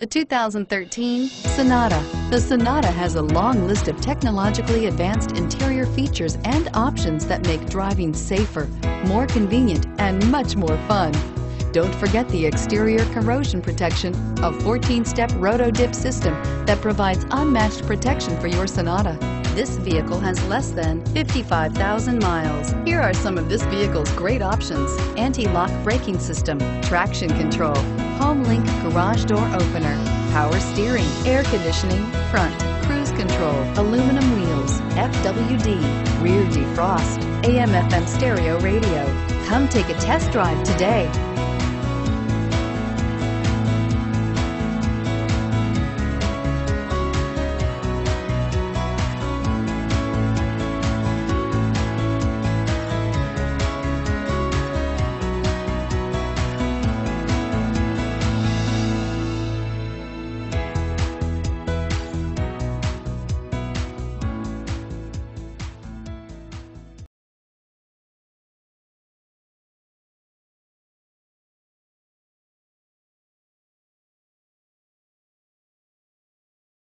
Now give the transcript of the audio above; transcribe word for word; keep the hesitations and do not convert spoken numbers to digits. The two thousand thirteen Sonata. The Sonata has a long list of technologically advanced interior features and options that make driving safer, more convenient, and much more fun. Don't forget the exterior corrosion protection, a fourteen-step roto-dip system that provides unmatched protection for your Sonata. This vehicle has less than fifty-five thousand miles. Here are some of this vehicle's great options: anti-lock braking system, traction control, Home Link garage door opener, power steering, air conditioning, front, cruise control, aluminum wheels, F W D, rear defrost, A M F M stereo radio. Come take a test drive today.